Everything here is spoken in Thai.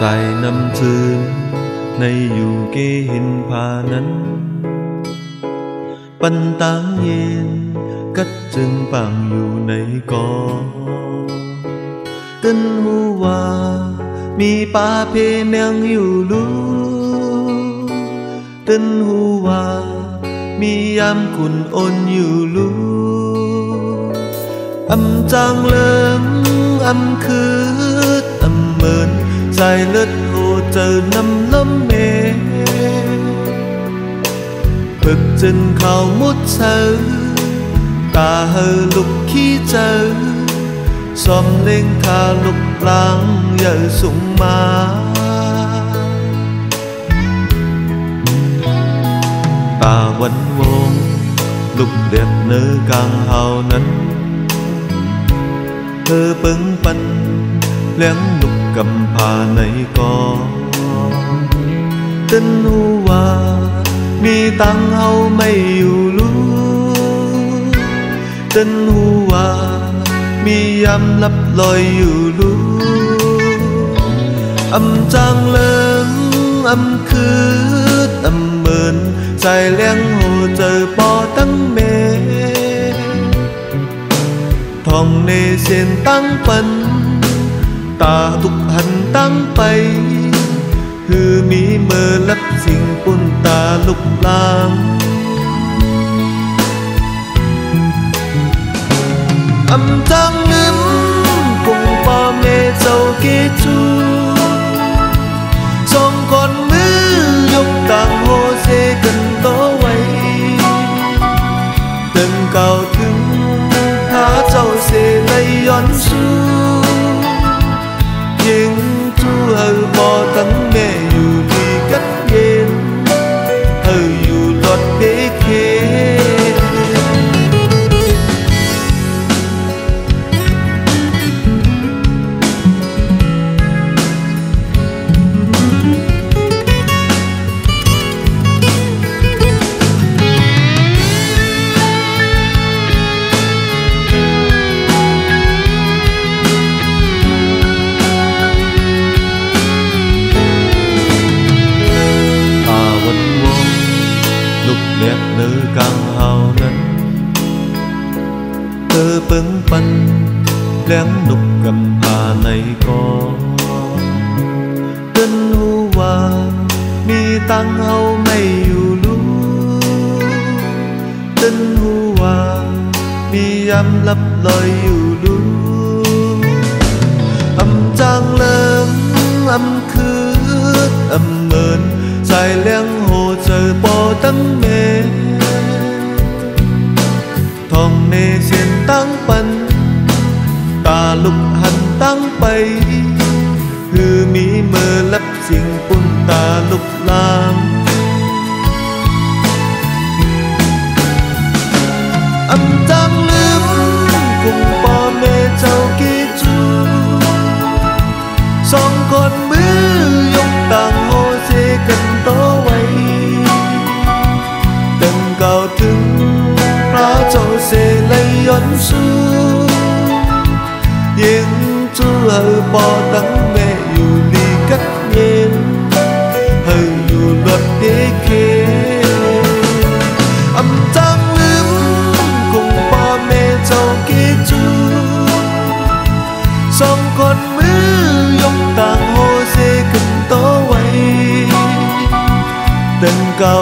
ใส่น้ำจืนในอยู่เกหินผานั้นปันตาเย็นกัดจึงปังอยู่ในกอตึนหูว่ามีปาเพเมียงอยู่ลูตึนหูว่ามียามขุนอ่อนอยู่ลูอำจางเลิงอำคืดอำเหมินใจเลิศโหเจอน้ำล้มเมพึกจนเขามุดเธอตาเฮลุกขี้เจอซอมเล่งขาลุกหลังอย่าสูงมาตาวันวงลุกเด็ดเนื้อกลางเฮานั้นเธอเปิงปันเลี้ยงลุกกำพาในกอตึนหูว่ามีตังเฮาไม่อยู่รู้ตึนหูว่ามียามลับลอยอยู่รู้อำจางเลิงอำคืดอำเหมินใจเลี้ยงโหเจอปอตั้งเมทองในเสียนตั้งปันตาตุกหันตั้งไปคือมีเมื่อลับสิ่งปุ่นตาลุกลามอำจางลืมกงปอเมเจ้าเกจูสองคนมือยกต่างโฮเซกันต่อไว้ตึงเก่าถึงหาเจ้าเซในย้อนสู้ยิงจูเฮาบอตั้งแม่อยู่ที่กัดเย็นเฮาอยู่หลอดเบเคเปิ้งปันเลี้ยงนกกำพาในกอตึนหูว่ามีตังเฮาไม่อยู่รู้ตึนหูว่ามียามลับลอยอยู่รู้อำจางเลิงอำคืดอำเหมินใจเลี้ยงโหเจอปอตั้งเมทองเนเสียนตั้งปันตาลุกหันตั้งไปคือมีเมื่อลับสิ่งปุ่นตาลุกลามอำจางลืมกงปอเมเจ้าเกจูสองคนมือยกต่างโฮเซกันต่อไว้ตึงเก่าถึงพระเจ้าเสลยย้อนสู้ยิงจูเฮาบอตั้งแม่อยู่ดีกัดเย็นเฮาอยู่หลอดเดเคอำจางลืมกงปอเมเจ้าเกจูสองคนมือยกต่างโฮเซกันต่อไว้ตึงเก่า